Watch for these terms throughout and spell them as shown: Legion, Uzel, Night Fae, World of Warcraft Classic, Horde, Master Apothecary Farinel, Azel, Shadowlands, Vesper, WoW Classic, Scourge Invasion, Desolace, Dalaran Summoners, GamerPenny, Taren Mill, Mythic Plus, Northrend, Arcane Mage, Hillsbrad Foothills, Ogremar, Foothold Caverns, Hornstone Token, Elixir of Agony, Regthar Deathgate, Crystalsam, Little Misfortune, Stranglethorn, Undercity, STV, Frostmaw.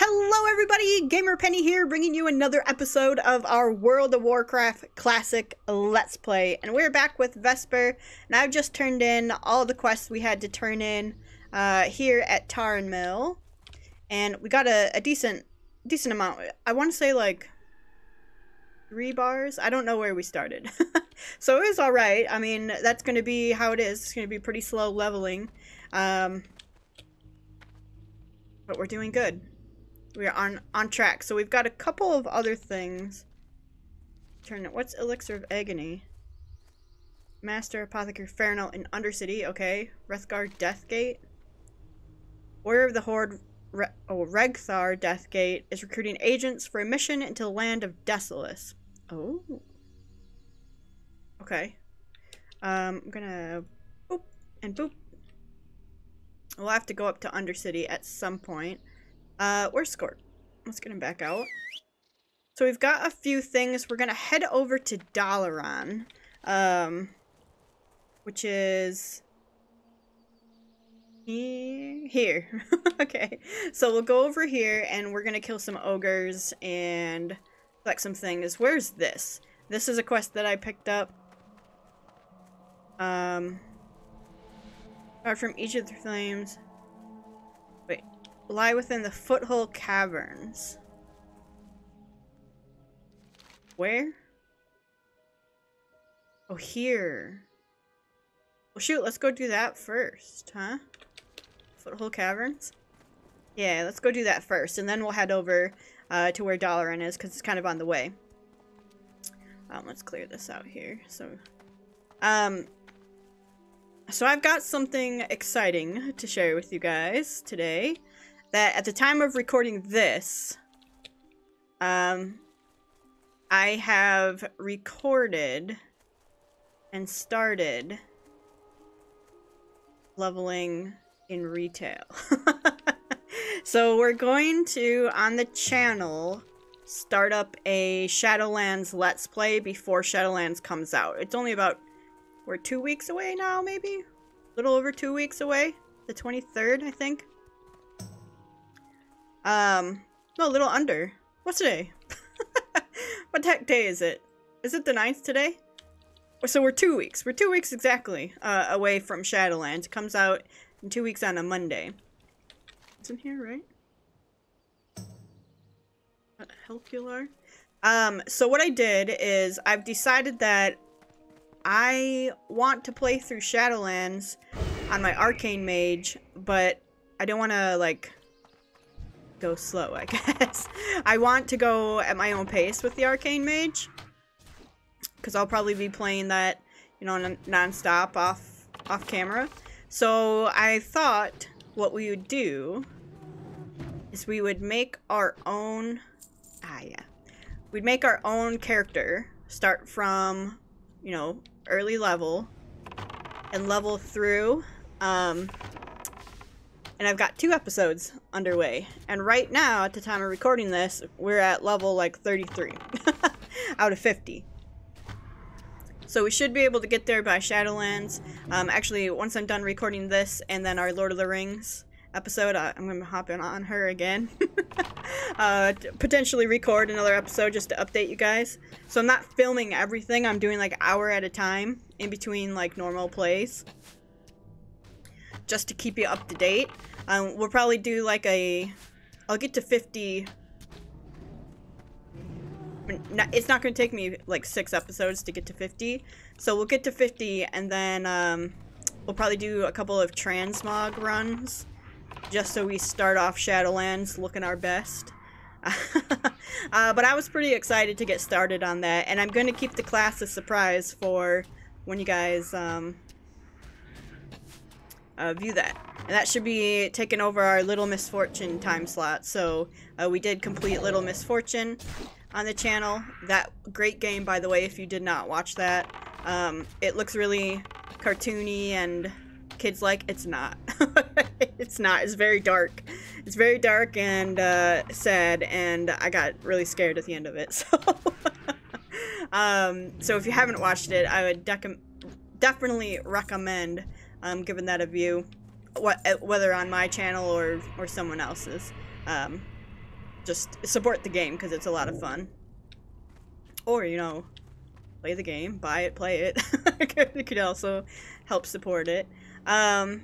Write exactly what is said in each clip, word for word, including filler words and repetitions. Hello everybody, GamerPenny here, bringing you another episode of our World of Warcraft Classic Let's Play. And we're back with Vesper, and I've just turned in all the quests we had to turn in uh, here at Taren Mill. And we got a, a decent, decent amount. I want to say like three bars? I don't know where we started. So it was alright. I mean, that's going to be how it is. It's going to be pretty slow leveling. Um, but we're doing good. We are on, on track. So we've got a couple of other things. Turn it. What's Elixir of Agony? Master Apothecary Farinel in Undercity. Okay. Regthar Deathgate. Warrior of the Horde. Re oh, Regthar Deathgate is recruiting agents for a mission into the land of Desolace. Oh. Okay. Um, I'm gonna boop and boop. We'll have to go up to Undercity at some point. Uh, where's Scourge? Let's get him back out. So we've got a few things. We're gonna head over to Dalaran, um, which is he here. Okay, so we'll go over here and we're gonna kill some ogres and collect some things. Where's this? This is a quest that I picked up. Um, apart from each of the flames. Lie within the Foothold Caverns. Where? Oh, here. Well, shoot, let's go do that first, huh? Foothold Caverns? Yeah, let's go do that first, and then we'll head over uh, to where Dalaran is, because it's kind of on the way. Um, let's clear this out here. So, um, so I've got something exciting to share with you guys today. That at the time of recording this, um, I have recorded and started leveling in retail. So we're going to, on the channel, start up a Shadowlands Let's Play before Shadowlands comes out. It's only about, we're two weeks away now, maybe? A little over two weeks away. The twenty-third, I think. Um, no, a little under. What's today? What the heck day is it? Is it the ninth today? So we're two weeks. We're two weeks exactly uh, away from Shadowlands. It comes out in two weeks on a Monday. It's in here, right? What the hell you are? Um, so what I did is I've decided that I want to play through Shadowlands on my Arcane Mage, but I don't want to, like, go slow, I guess. I want to go at my own pace with the Arcane Mage, because I'll probably be playing that, you know, non-stop off, off camera. So I thought what we would do is we would make our own, ah yeah, we'd make our own character, start from, you know, early level, and level through, um, and I've got two episodes underway. And right now, at the time of recording this, we're at level like thirty-three out of fifty. So we should be able to get there by Shadowlands. Um, actually, once I'm done recording this and then our Lord of the Rings episode, uh, I'm going to hop in on her again. uh, to potentially record another episode just to update you guys. So I'm not filming everything. I'm doing like an hour at a time in between like normal plays, just to keep you up to date. Um, we'll probably do like a, I'll get to fifty. It's not going to take me like six episodes to get to fifty. So we'll get to fifty, and then um, we'll probably do a couple of transmog runs, just so we start off Shadowlands looking our best. uh, but I was pretty excited to get started on that, and I'm going to keep the class a surprise for when you guys um, Uh, view that. And that should be taking over our Little Misfortune time slot. So uh, we did complete Little Misfortune on the channel. That great game, by the way, if you did not watch that. Um, it looks really cartoony and kids like. It's not. It's not. It's very dark. It's very dark and uh, sad, and I got really scared at the end of it. So, um, so if you haven't watched it, I would definitely recommend Um, giving that a view, what, whether on my channel or or someone else's. Um, just support the game because it's a lot of fun. Or, you know, play the game, buy it, play it. It could also help support it. Um,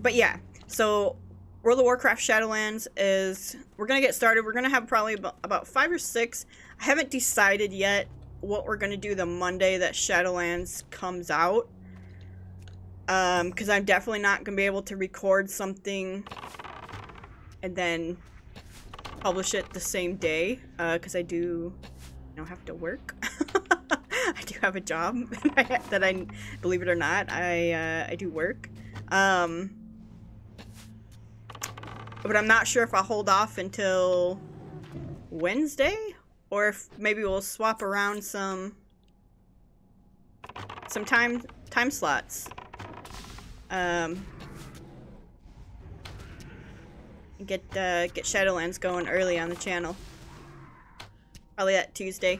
but yeah, so World of Warcraft Shadowlands is, we're going to get started. We're going to have probably about, about five or six. I haven't decided yet what we're going to do the Monday that Shadowlands comes out. Um, because I'm definitely not going to be able to record something and then publish it the same day. Uh, because I do, you know, have to work. I do have a job that I, believe it or not, I, uh, I do work. Um... But I'm not sure if I'll hold off until Wednesday, or if maybe we'll swap around some some time time slots. Um, get uh, get Shadowlands going early on the channel. Probably that Tuesday.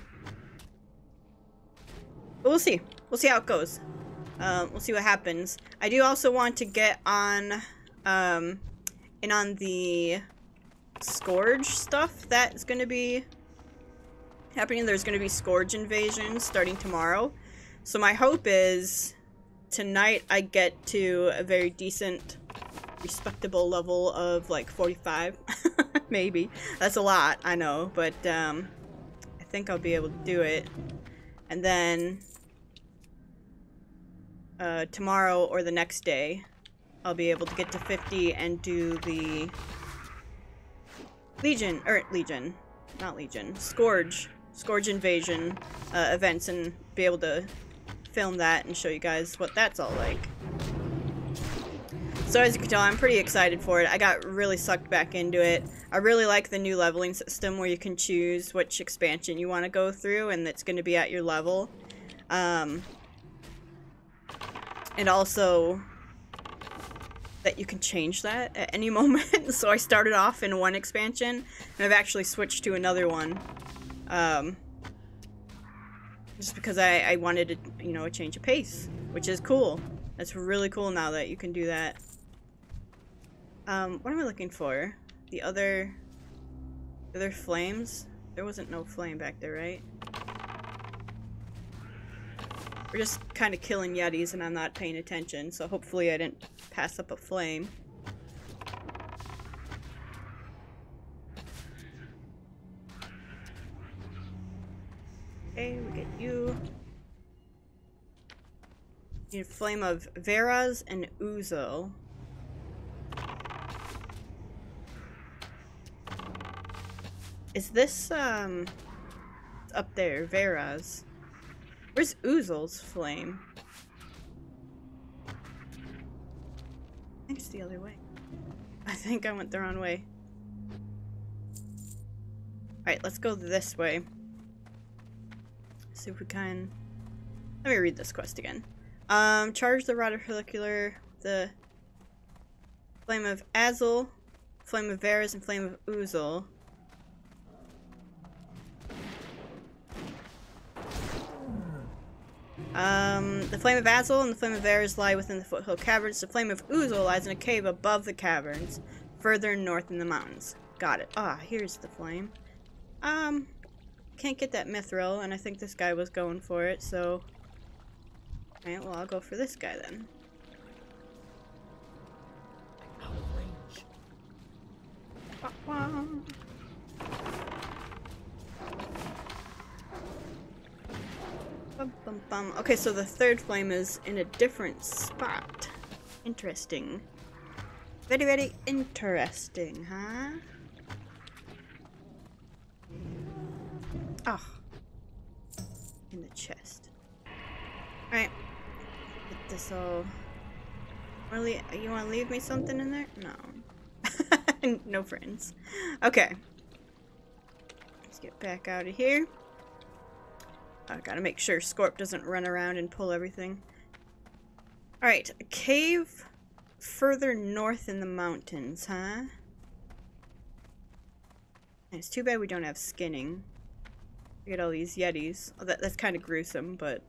But we'll see. We'll see how it goes. Um, we'll see what happens. I do also want to get on. Um, And on the Scourge stuff that's going to be happening, there's going to be Scourge Invasion starting tomorrow. So my hope is tonight I get to a very decent, respectable level of like forty-five, maybe. That's a lot, I know, but um, I think I'll be able to do it. And then uh, tomorrow or the next day, I'll be able to get to fifty and do the Legion, or Legion, not Legion, Scourge, Scourge Invasion uh, events, and be able to film that and show you guys what that's all like. So as you can tell, I'm pretty excited for it. I got really sucked back into it. I really like the new leveling system where you can choose which expansion you want to go through, and it's going to be at your level. Um, and also that you can change that at any moment. So I started off in one expansion, and I've actually switched to another one. Um, just because I, I wanted, a, you know, a change of pace, which is cool. That's really cool now that you can do that. Um, what am I looking for? The other, the other flames? There wasn't no flame back there, right? We're just kind of killing yetis, and I'm not paying attention, so hopefully I didn't pass up a flame. Okay, we get you. Need a flame of Veras and Uzo. Is this, um... It's up there, Veras. Where's Uzel's flame? I think it's the other way. I think I went the wrong way. Alright, let's go this way. See if we can... Let me read this quest again. Um, charge the Rod of Helicular, the Flame of Azel, Flame of Varus, and Flame of Uzel. Um, the Flame of Azel and the Flame of Varus lie within the Foothill Caverns. The Flame of Uzel lies in a cave above the caverns, further north in the mountains. Got it. Ah, here's the flame. Um, can't get that mithril, and I think this guy was going for it, so... Alright, well, I'll go for this guy, then. Out of range. Wah, wah. Bum, bum, bum. Okay, so the third flame is in a different spot. Interesting. Very, very interesting, huh? Oh. In the chest. Alright. Get this all... You want to leave me something in there? No. No friends. Okay. Let's get back out of here. I gotta make sure Scorp doesn't run around and pull everything. Alright, a cave further north in the mountains, huh? It's too bad we don't have skinning. We get all these yetis. Oh, that, that's kind of gruesome, but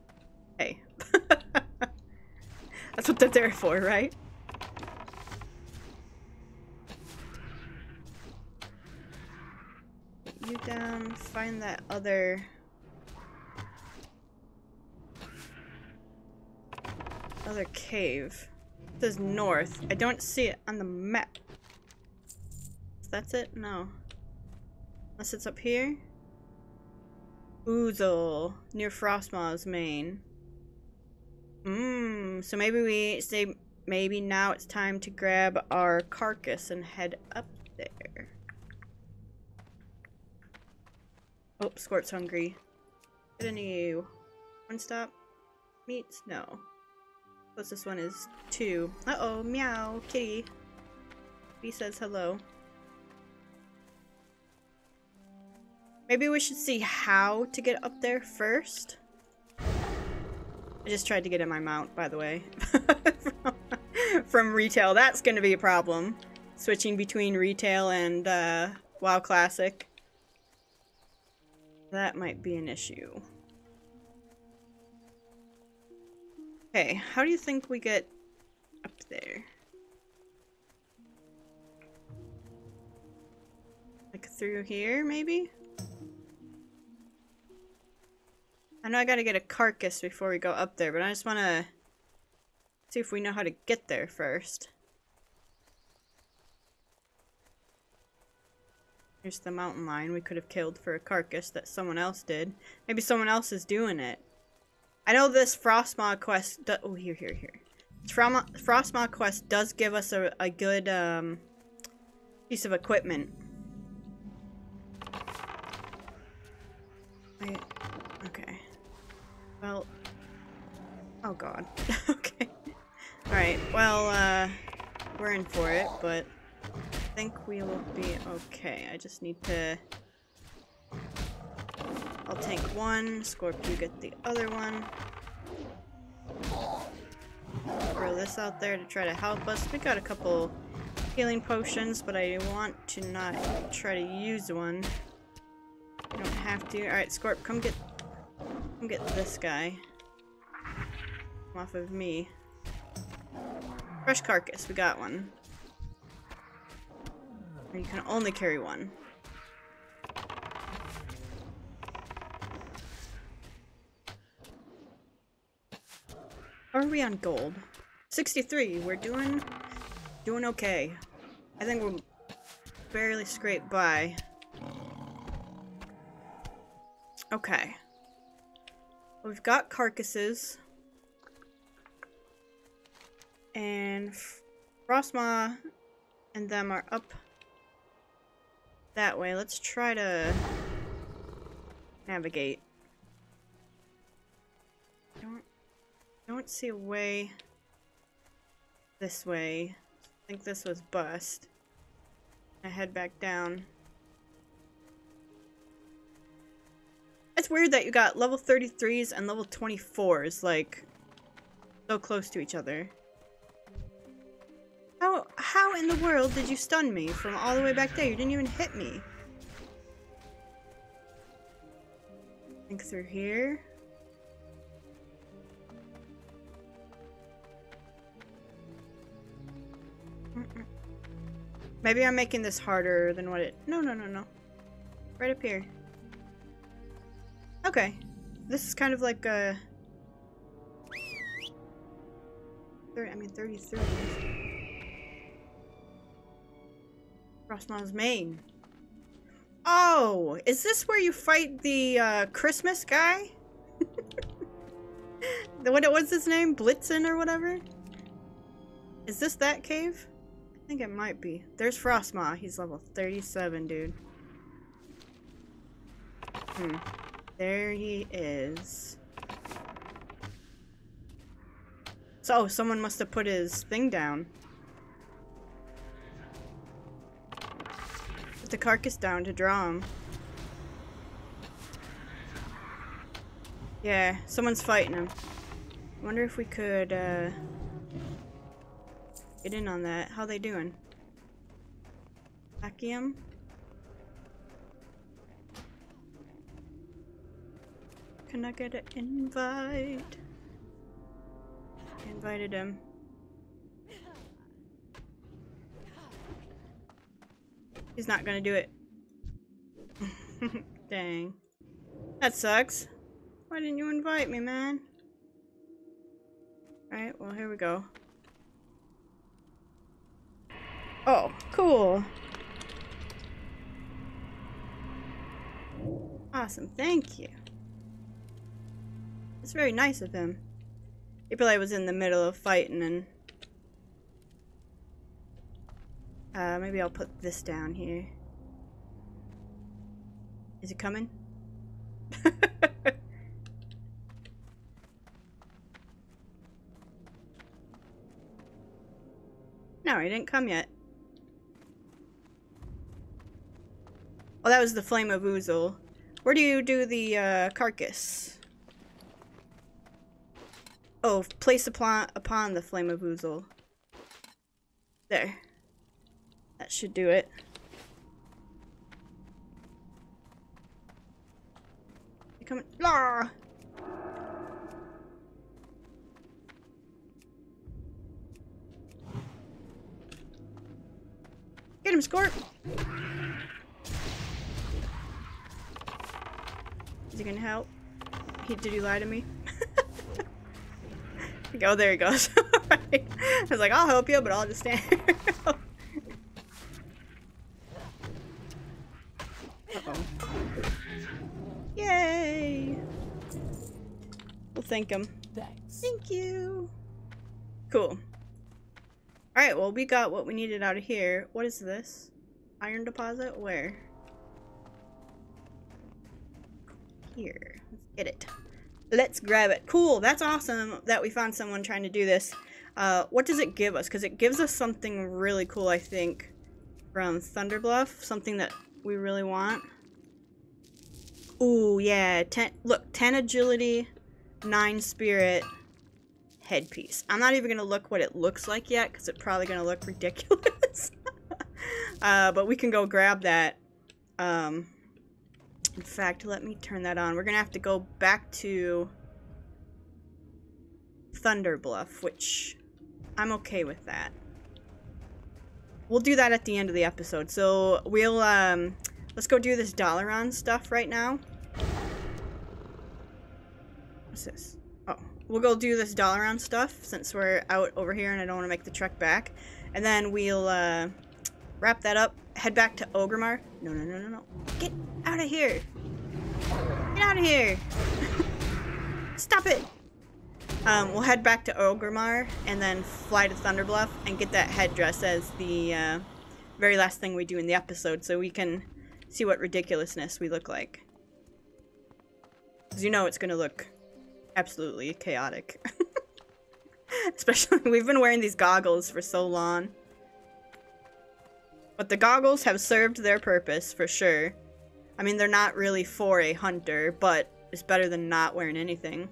hey. That's what they're there for, right? you down, find that other other cave. It says north. I don't see it on the map. That's it? No. Unless it's up here? Oozle, near Frostmaw's main. Mmm, so maybe we say maybe now it's time to grab our carcass and head up there. Oh, Squirt's hungry. Get any one stop meats? No. What's this one is two. Uh oh, meow, kitty. He says hello. Maybe we should see how to get up there first. I just tried to get in my mount, by the way. from, from retail. That's going to be a problem. Switching between retail and uh, WoW Classic. That might be an issue. Okay, how do you think we get up there? Like through here, maybe? I know I gotta get a carcass before we go up there, but I just wanna see if we know how to get there first. Here's the mountain lion we could have killed for a carcass that someone else did. Maybe someone else is doing it. I know this Frostmaw quest do- oh, here, here, here. Froma Frostmaw quest does give us a, a good um, piece of equipment. I okay. Well, oh god. Okay. Alright, well, uh, we're in for it, but I think we will be okay. I just need to... I'll take one, Scorpio get the other one. Throw this out there to try to help us. We got a couple healing potions, but I want to not try to use one. I don't have to. Alright, Scorp, come get... Come get this guy. Come off of me. Fresh carcass, we got one. You can only carry one. How are we on gold? sixty-three, we're doing... Doing okay. I think we'll barely scrape by. Okay. We've got carcasses. And Frostmaw and them are up that way. Let's try to navigate. Don't don't see a way this way. I think this was bust. I head back down. It's weird that you got level thirty-threes and level twenty-fours, like, so close to each other. How, how in the world did you stun me from all the way back there? You didn't even hit me. I think through here. Mm-mm. Maybe I'm making this harder than what it... No, no, no, no. Right up here. Okay, this is kind of like a... thirty, I mean thirty-three. Frostmaw's main. Oh, is this where you fight the uh, Christmas guy? the, what was his name? Blitzen or whatever? Is this that cave? I think it might be. There's Frostmaw. He's level thirty-seven, dude. Hmm. There he is. So, someone must have put his thing down. Put the carcass down to draw him. Yeah, someone's fighting him. I wonder if we could uh, get in on that. How they doing? Vacuum? Can I get an invite? I invited him. He's not gonna do it. Dang. That sucks. Why didn't you invite me, man? Alright, well, here we go. Oh, cool. Awesome, thank you. It's very nice of him. He probably was in the middle of fighting and... Uh, maybe I'll put this down here. Is it coming? No, he didn't come yet. Oh, that was the Flame of Uzel. Where do you do the uh, carcass? Oh, place upon, upon the Flame of Uzel. There. That should do it. Come on. Blah! Get him, Scorp! Is he gonna help? He, did he lie to me? Like, oh, there he goes. Right. I was like, I'll help you, but I'll just stand here. Uh-oh. Yay! We'll thank him. Thanks. Thank you! Cool. Alright, well, we got what we needed out of here. What is this? Iron deposit? Where? Here. Let's get it. Let's grab it. Cool! That's awesome that we found someone trying to do this. Uh, what does it give us? Because it gives us something really cool, I think, from Thunderbluff. Something that we really want. Ooh, yeah. Ten, look, ten agility, nine spirit, headpiece. I'm not even going to look what it looks like yet, because it's probably going to look ridiculous. uh, but we can go grab that. Um, in fact, let me turn that on. We're going to have to go back to Thunderbluff, which I'm okay with that. We'll do that at the end of the episode. So we'll... Um, Let's go do this Dalaran stuff right now. What's this? Oh, we'll go do this Dalaran stuff since we're out over here and I don't want to make the trek back. And then we'll uh, wrap that up, head back to Ogremar. No, no, no, no, no. Get out of here. Get out of here. Stop it. Um, we'll head back to Ogremar and then fly to Thunderbluff and get that headdress as the uh, very last thing we do in the episode so we can... see what ridiculousness we look like. Because you know it's gonna look absolutely chaotic. Especially, we've been wearing these goggles for so long. But the goggles have served their purpose, for sure. I mean, they're not really for a hunter, but it's better than not wearing anything.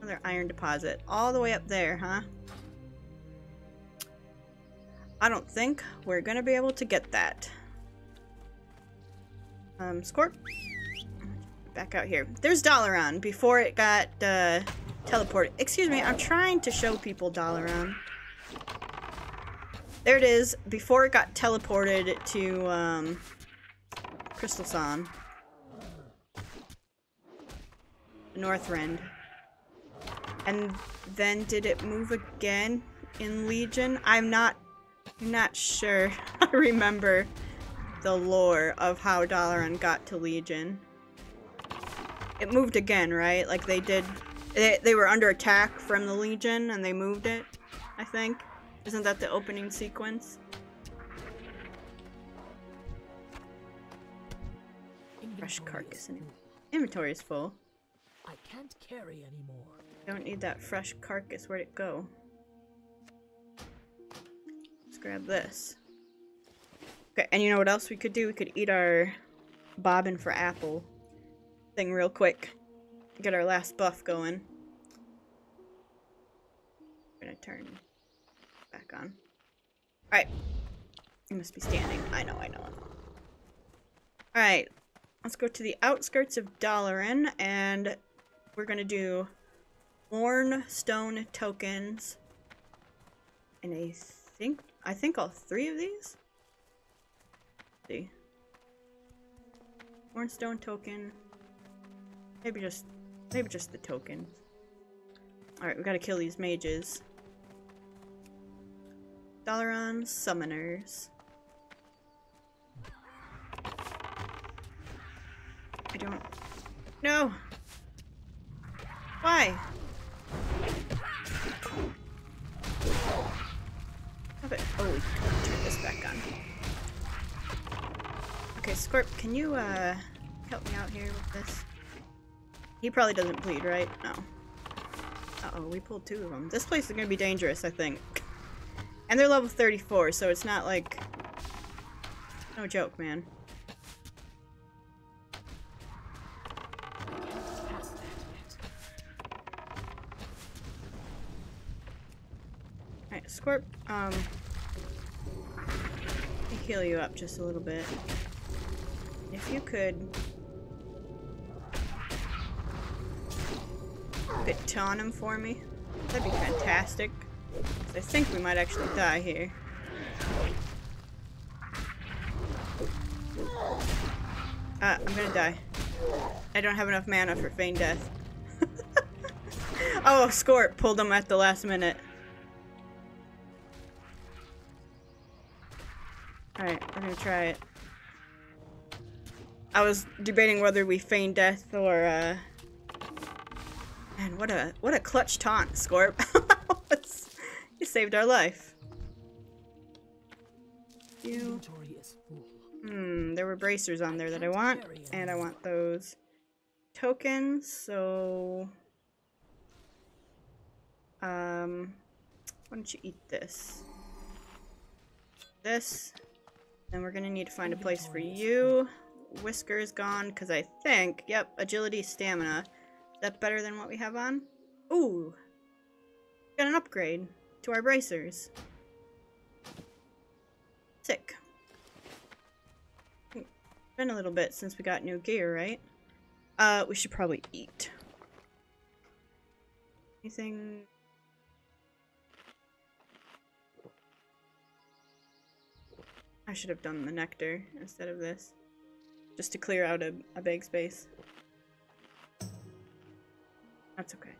Another iron deposit. All the way up there, huh? I don't think we're gonna be able to get that. Um, Scorp. Back out here. There's Dalaran before it got, uh, teleported. Excuse me, I'm trying to show people Dalaran. There it is, before it got teleported to, um, Crystalsam. Northrend. And then did it move again in Legion? I'm not, I'm not sure. I remember the lore of how Dalaran got to Legion. It moved again, right? Like they did, they, they were under attack from the Legion and they moved it, I think. Isn't that the opening sequence? Fresh carcass. Inventory is full. I can't carry anymore. Don't need that fresh carcass. Where'd it go? Let's grab this. Okay, and you know what else we could do? We could eat our bobbin for apple thing real quick. Get our last buff going. I'm gonna turn back on. Alright. You must be standing. I know, I know. Alright. Let's go to the outskirts of Dalaran, and we're gonna do Hornstone Tokens. And I think, I think all three of these? Hornstone token. Maybe just, maybe just the token. Alright, we gotta kill these mages. Dalaran Summoners. I don't... No! Why? Stop it. Oh, we can turn this back on. Okay, Scorp, can you uh, help me out here with this? He probably doesn't bleed, right? No. Uh-oh, we pulled two of them. This place is gonna be dangerous, I think. And they're level thirty-four, so it's not like... No joke, man. Alright, Scorp, um... I'll heal you up just a little bit. If you could... Could taunt him for me, that'd be fantastic. I think we might actually die here. Uh, I'm gonna die. I don't have enough mana for feign death. Oh, Scorp pulled him at the last minute. Alright, we're gonna try it. I was debating whether we feign death or, uh... Man, what a, what a clutch taunt, Scorp. You saved our life. You. Hmm, there were bracers on there that I want, and I want those tokens, so... Um, why don't you eat this? This. Then we're gonna need to find a place for you. Whisker's gone, because I think, yep, agility, stamina. Is that better than what we have on? Ooh! Got an upgrade to our bracers. Sick. It's been a little bit since we got new gear, right? Uh, we should probably eat. Anything? I should have done the nectar instead of this. Just to clear out a, a big space. That's okay.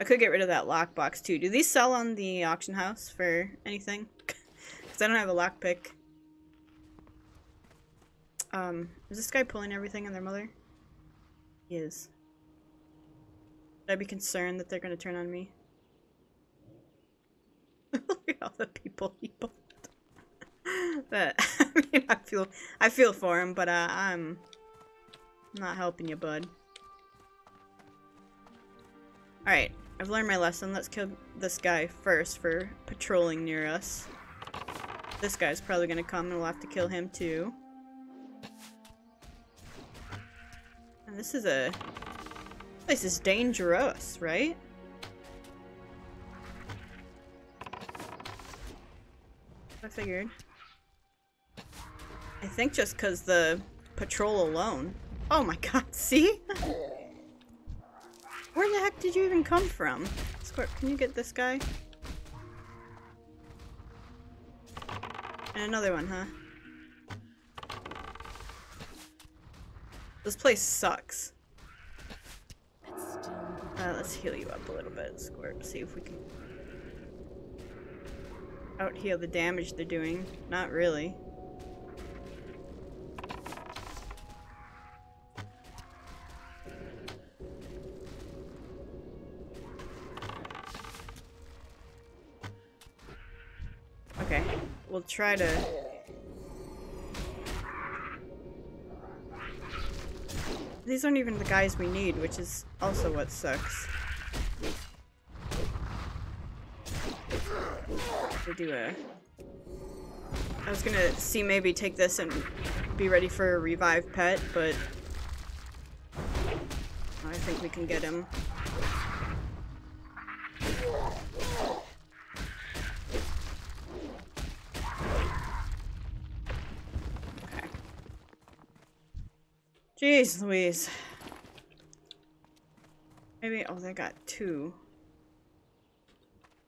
I could get rid of that lockbox too. Do these sell on the auction house for anything? Because I don't have a lockpick. Um, is this guy pulling everything on their mother? He is. Should I be concerned that they're going to turn on me? Look at all the people he pulled. But I mean, I feel I feel for him, but uh, I'm not helping you, bud. All right. I've learned my lesson. Let's kill this guy first for patrolling near us. This guy's probably gonna come and we'll have to kill him too. And this is a... This place is dangerous, right? I figured. I think just because the patrol alone. Oh my god, see? Where the heck did you even come from? Scorp, can you get this guy? And another one, huh? This place sucks. Uh, let's heal you up a little bit, Scorp. See if we can out-heal the damage they're doing. Not really. We'll try to... These aren't even the guys we need, which is also what sucks. We'll do a... I was gonna see maybe take this and be ready for a revive pet, but... I think we can get him. Jeez Louise. Maybe, oh, they got two.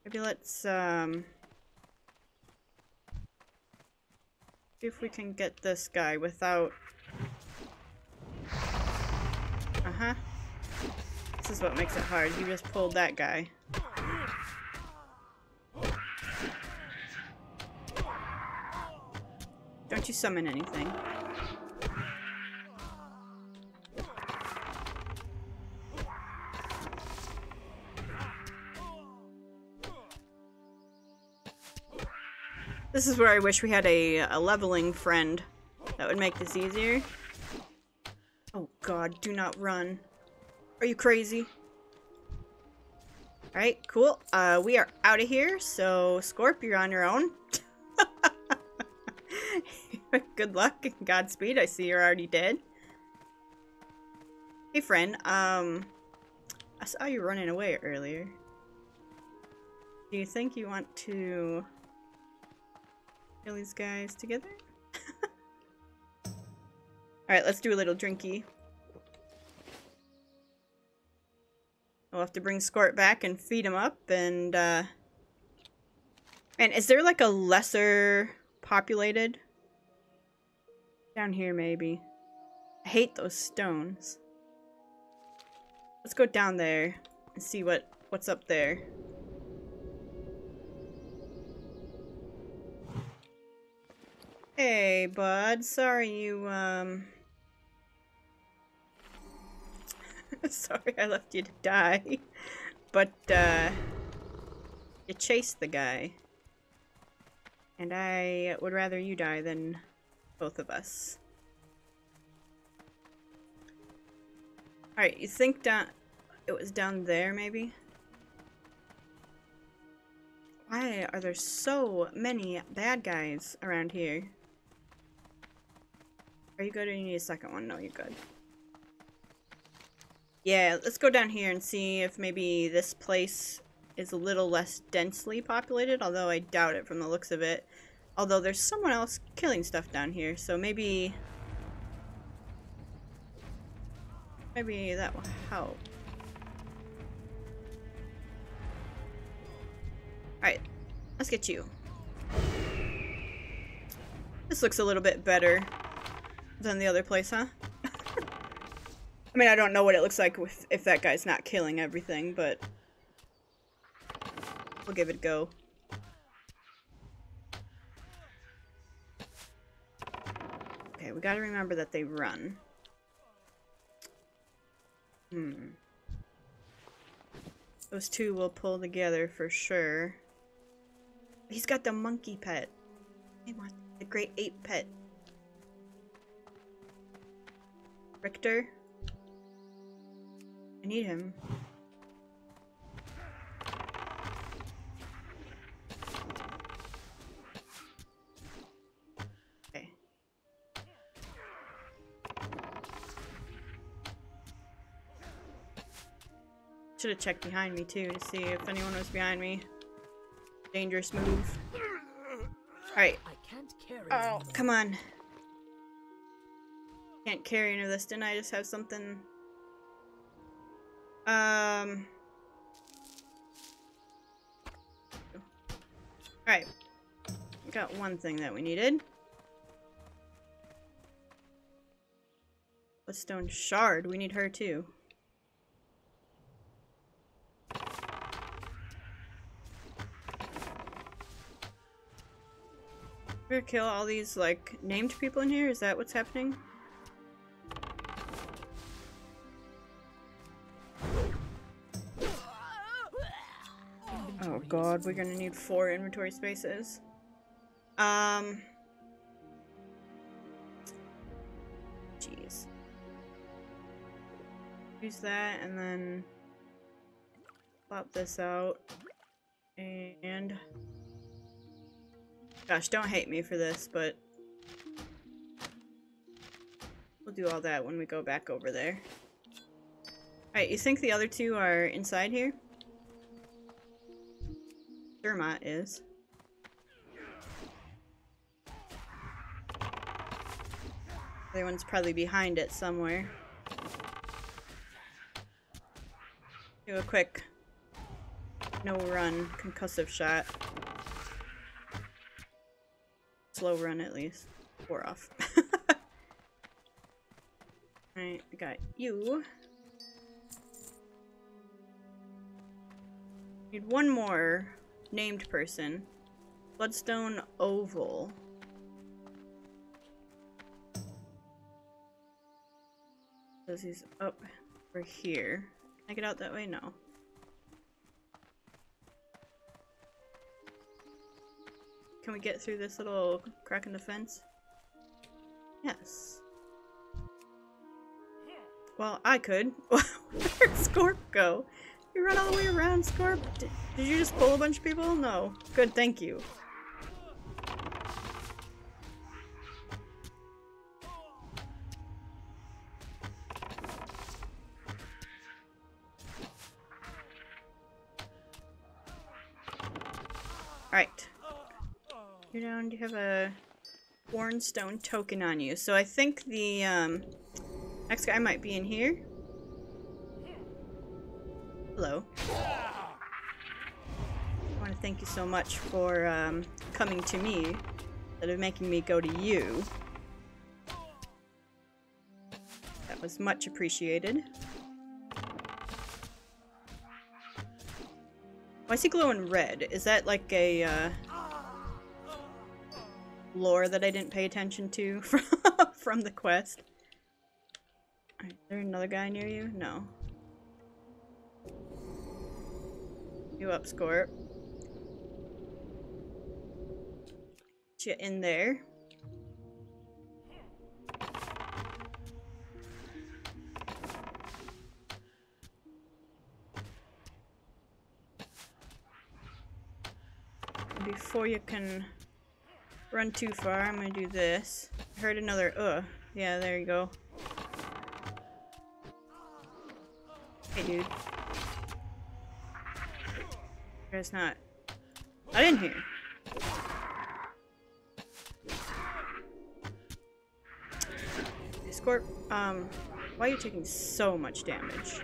Maybe let's, um... See if we can get this guy without... Uh-huh. This is what makes it hard. You just pulled that guy. Don't you summon anything. This is where I wish we had a, a leveling friend. That would make this easier. Oh god, do not run. Are you crazy? Alright, cool. Uh, we are out of here, so Scorp, you're on your own. Good luck and Godspeed. I see you're already dead. Hey friend, um, I saw you running away earlier. Do you think you want to... kill these guys together? Alright, let's do a little drinky. We'll have to bring Scorp back and feed him up and, uh... and is there like a lesser populated? Down here, maybe. I hate those stones. Let's go down there and see what, what's up there. Hey, bud. Sorry you, um... Sorry I left you to die. But, uh... you chased the guy. And I would rather you die than both of us. Alright, you think down... it was down there, maybe? Why are there so many bad guys around here? Are you good or you need a second one? No, you're good. Yeah, let's go down here and see if maybe this place is a little less densely populated, although I doubt it from the looks of it. Although there's someone else killing stuff down here, so maybe... maybe that will help. Alright, let's get you. This looks a little bit better than the other place, huh? I mean, I don't know what it looks like with, if that guy's not killing everything, but we'll give it a go. Okay, we gotta remember that they run. Hmm. Those two will pull together for sure. He's got the monkey pet. I want the great ape pet. Richter? I need him. Okay. Should have checked behind me too to see if anyone was behind me. Dangerous move. Alright. Oh, come on. Can't carry any of this. Didn't I just have something? Um. Alright. Got one thing that we needed. A stone shard. We need her too. We're gonna kill all these, like, named people in here? Is that what's happening? Oh god, we're gonna need four inventory spaces. Um... Jeez. Use that, and then... plop this out. And... gosh, don't hate me for this, but... we'll do all that when we go back over there. Alright, you think the other two are inside here? Dermot is. The other one's probably behind it somewhere. Do a quick... no-run concussive shot. Slow run, at least. four off. Alright, I got you. Need one more named person. Bloodstone Oval. Because he's up over here. Can I get out that way? No. Can we get through this little crack in the fence? Yes. Well, I could. Where'd Scorp go? You run all the way around, Scorp? Did, did you just pull a bunch of people? No. Good, thank you. Alright. You're down. You have a Hornstone token on you. So I think the um, next guy might be in here. Hello. I want to thank you so much for um, coming to me instead of making me go to you. That was much appreciated. Why is he glowing red? Is that like a uh, lore that I didn't pay attention to from, from the quest? All right, is there another guy near you? No. You up, Scorp. Get you in there. Before you can run too far, I'm gonna do this. I heard another uh. Yeah, there you go. Hey, dude. It's not. I didn't hear. Scorp, um, why are you taking so much damage?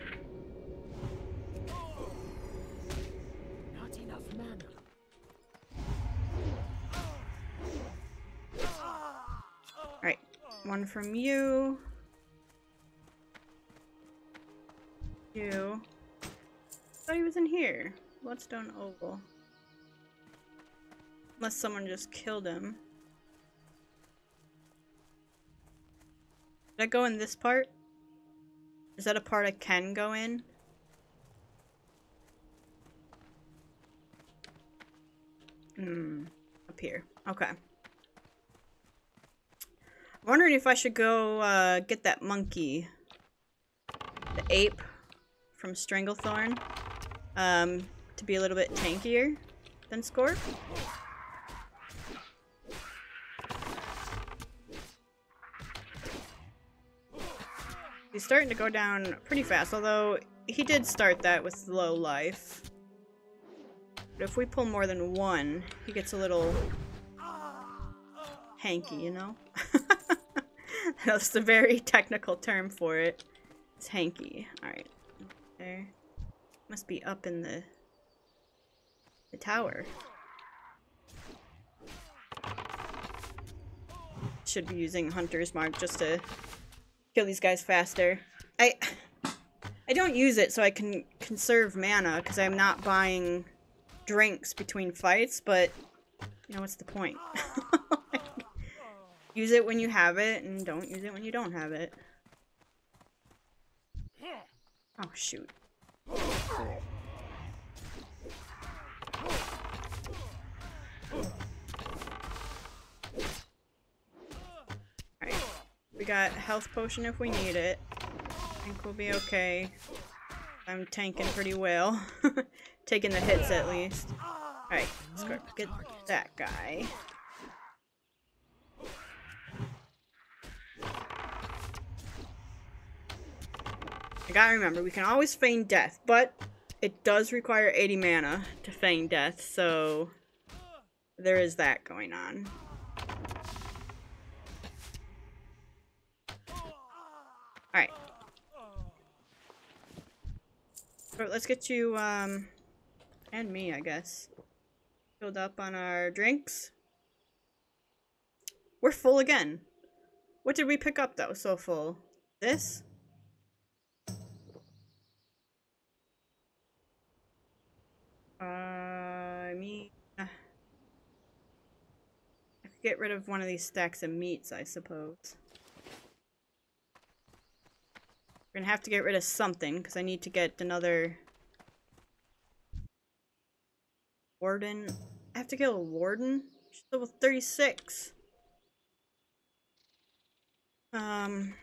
Not enough mana. Alright, one from you. You. I thought he was in here. Bloodstone Oval. Unless someone just killed him. Did I go in this part? Is that a part I can go in? Hmm. Up here. Okay. I'm wondering if I should go uh, get that monkey. The ape from Stranglethorn. Um... To be a little bit tankier than Scorp. He's starting to go down pretty fast, although he did start that with low life. But if we pull more than one, he gets a little hanky, you know? That's the very technical term for it. It's hanky. Alright. There. Must be up in the The tower. Should be using Hunter's Mark just to kill these guys faster. I I don't use it so I can conserve mana because I'm not buying drinks between fights, but you know, what's the point? Like, use it when you have it and don't use it when you don't have it. Oh shoot. Alright, we got health potion if we need it. I think we'll be okay. I'm tanking pretty well. Taking the hits at least. Alright, let's go get that guy. I gotta remember, we can always feign death, but it does require eighty mana to feign death, so there is that going on. Alright. So let's get you, um, and me, I guess, filled up on our drinks. We're full again. What did we pick up that was so full? This? Uh, I mean... I could get rid of one of these stacks of meats, I suppose. We're gonna have to get rid of something, because I need to get another... Warden? I have to kill a Warden? She's level thirty-six! Um,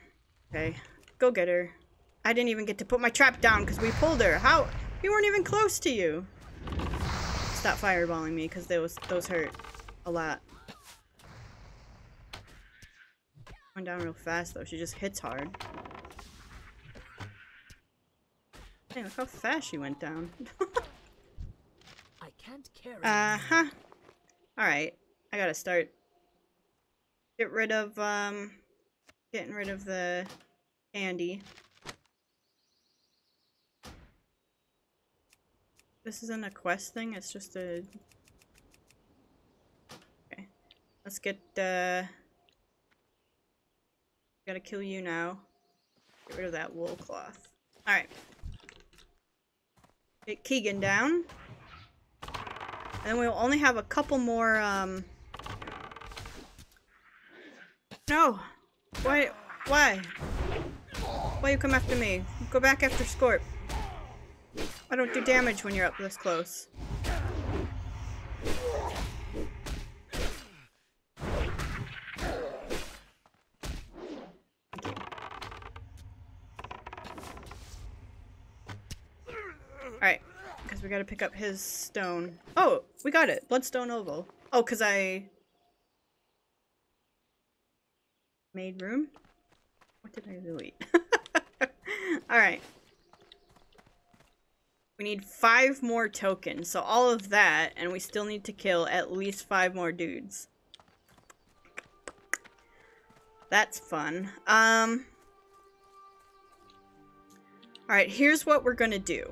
okay. Go get her. I didn't even get to put my trap down because we pulled her. How? We weren't even close to you. Stop fireballing me because those, those hurt a lot. Going down real fast though. She just hits hard. Dang, look how fast she went down. I can't carry. Uh-huh. Alright. I gotta start. Get rid of, um... Getting rid of the candy. This isn't a quest thing, it's just a... Okay. Let's get, uh... gotta kill you now. Get rid of that wool cloth. Alright. Get Keegan down. And we'll only have a couple more, um... No! Why? Why? Why you come after me? Go back after Scorp. I don't do damage when you're up this close. Alright, because we gotta pick up his stone. Oh, we got it! Bloodstone Oval. Oh, because I... made room? What did I delete? Alright. We need five more tokens, so all of that, and we still need to kill at least five more dudes. That's fun. Um. Alright, here's what we're gonna do.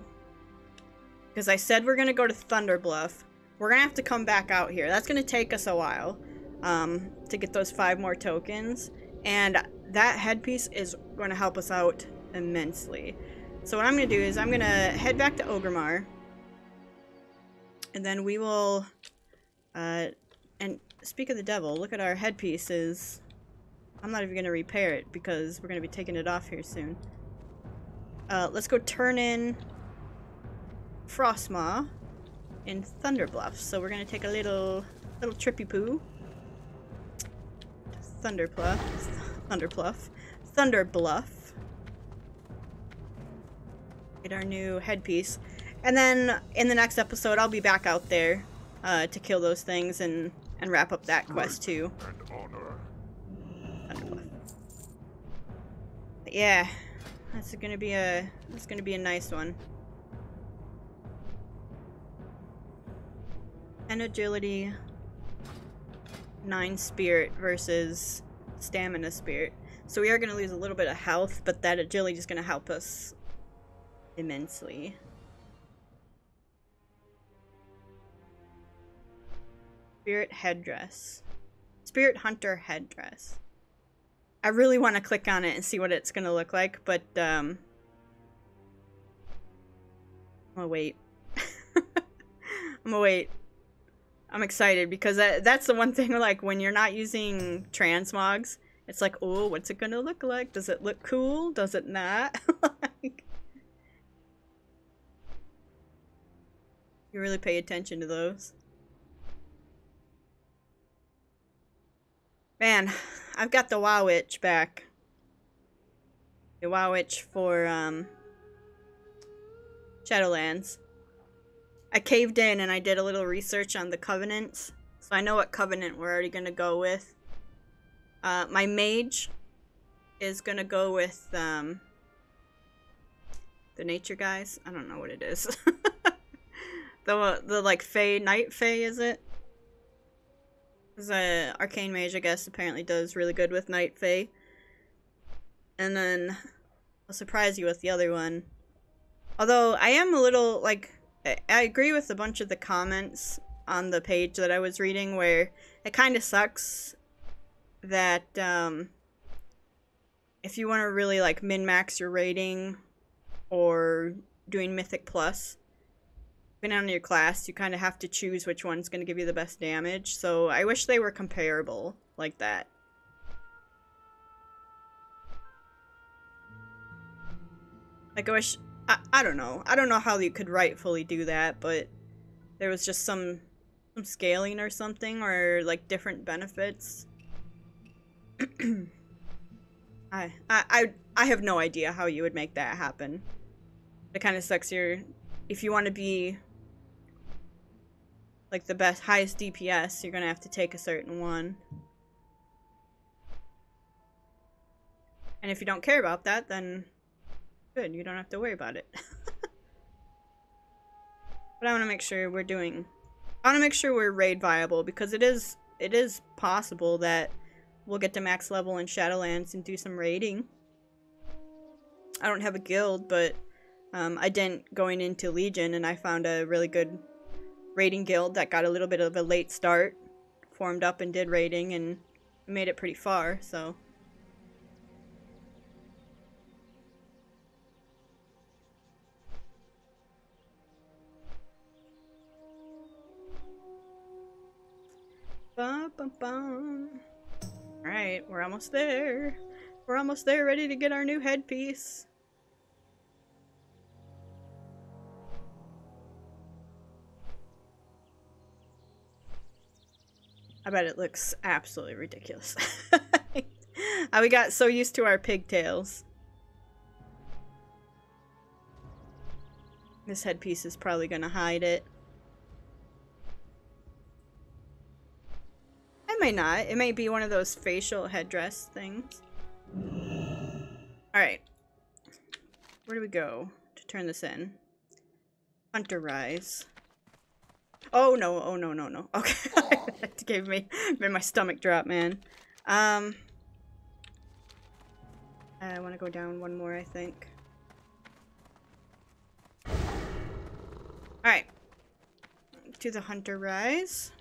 Because I said we're gonna go to Thunderbluff. We're gonna have to come back out here. That's gonna take us a while, um, to get those five more tokens. And that headpiece is going to help us out immensely. So what I'm going to do is I'm going to head back to Ogremar. And then we will... Uh, and speak of the devil, look at our headpieces. I'm not even going to repair it because we're going to be taking it off here soon. Uh, let's go turn in Frostmaw in Thunderbluff. So we're going to take a little, little trippy-poo. Thunderbluff, Thunderbluff, Thunderbluff. Get our new headpiece, and then in the next episode, I'll be back out there uh, to kill those things and and wrap up that quest too. Thunderbluff. But yeah, that's gonna be a that's gonna be a nice one. And agility. nine spirit versus stamina spirit. So we are going to lose a little bit of health, but that agility is going to help us immensely. Spirit headdress. Spirit hunter headdress. I really want to click on it and see what it's going to look like, but um I'm gonna wait. I'm gonna wait. I'm excited because that, that's the one thing, like, when you're not using transmogs, it's like, oh, what's it gonna look like? Does it look cool? Does it not? Like, you really pay attention to those. Man, I've got the WoW itch back. The WoW itch for, um, Shadowlands. I caved in and I did a little research on the covenants, so I know what covenant we're already gonna go with. Uh, my mage is gonna go with um, the nature guys. I don't know what it is. the the like Fae, Night Fae, is it? The Arcane Mage, I guess, apparently does really good with Night Fae. And then I'll surprise you with the other one. Although I am a little like. I agree with a bunch of the comments on the page that I was reading where it kind of sucks that um, if you want to really like min-max your rating or doing Mythic Plus, depending on your class, you kind of have to choose which one's going to give you the best damage. So I wish they were comparable like that. Like I wish, I, I don't know. I don't know how you could rightfully do that, but there was just some, some scaling or something, or like different benefits. I, I, I have no idea how you would make that happen. It kind of sucks. You're, if you want to be like the best, highest D P S, you're going to have to take a certain one. And if you don't care about that, then good, you don't have to worry about it. But I want to make sure we're doing, I want to make sure we're raid viable, because it is, it is possible that we'll get to max level in Shadowlands and do some raiding. I don't have a guild, but um, I didn't going into Legion, and I found a really good raiding guild that got a little bit of a late start, formed up and did raiding, and made it pretty far, so. Bum, bum, bum. Alright, we're almost there. We're almost there, ready to get our new headpiece. I bet it looks absolutely ridiculous. We got so used to our pigtails. This headpiece is probably gonna hide it. It may not. It may be one of those facial headdress things. Alright. Where do we go to turn this in? Hunter Rise. Oh no, oh no, no, no. Okay. That gave me, made my stomach drop, man. Um, I want to go down one more, I think. Alright. To the Hunter Rise.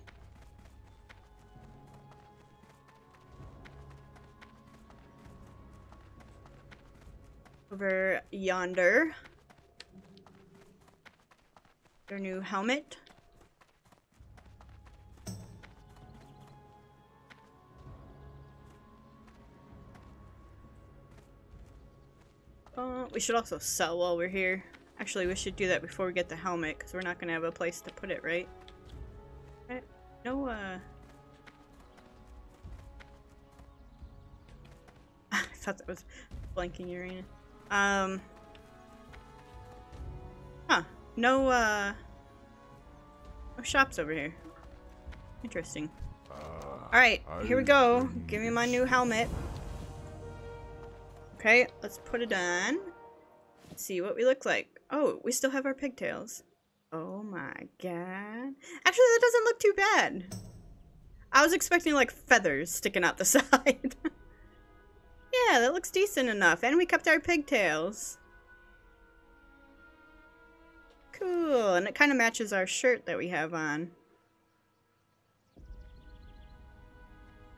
Over yonder. Their new helmet. Uh, we should also sell while we're here. Actually, we should do that before we get the helmet, because we're not going to have a place to put it, right? No, uh... I thought that was blanking Uranus. Um, huh, no, uh, no shops over here. Interesting. Alright, here we go. Give me my new helmet. Okay, let's put it on. Let's see what we look like. Oh, we still have our pigtails. Oh my god. Actually, that doesn't look too bad. I was expecting, like, feathers sticking out the side. Yeah, that looks decent enough. And we kept our pigtails. Cool. And it kind of matches our shirt that we have on.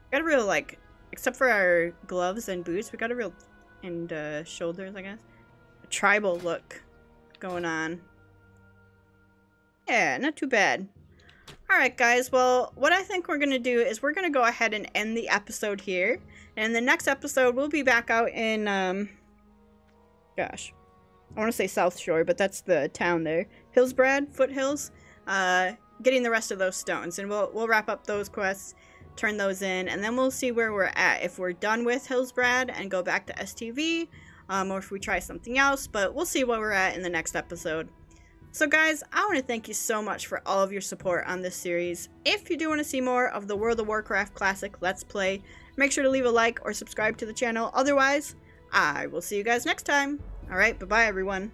We got a real, like, except for our gloves and boots, we got a real, and uh, shoulders, I guess, a tribal look going on. Yeah, not too bad. Alright guys, well, what I think we're going to do is we're going to go ahead and end the episode here. And the next episode, we'll be back out in, um, gosh, I want to say South Shore, but that's the town there. Hillsbrad, Foothills, uh, getting the rest of those stones. And we'll, we'll wrap up those quests, turn those in, and then we'll see where we're at. If we're done with Hillsbrad and go back to S T V, um, or if we try something else, but we'll see where we're at in the next episode. So guys, I want to thank you so much for all of your support on this series. If you do want to see more of the World of Warcraft Classic Let's Play, make sure to leave a like or subscribe to the channel. Otherwise, I will see you guys next time. Alright, bye-bye everyone.